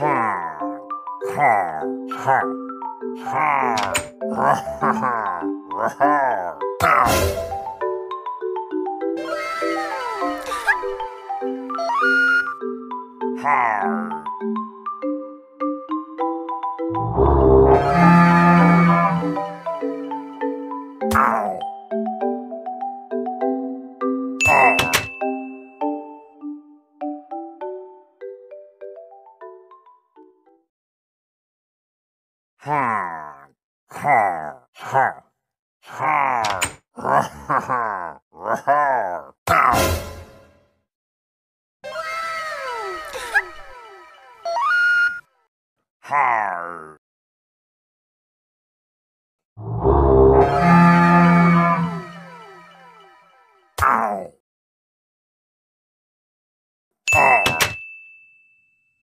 Ha ha ha ha ha ha ha.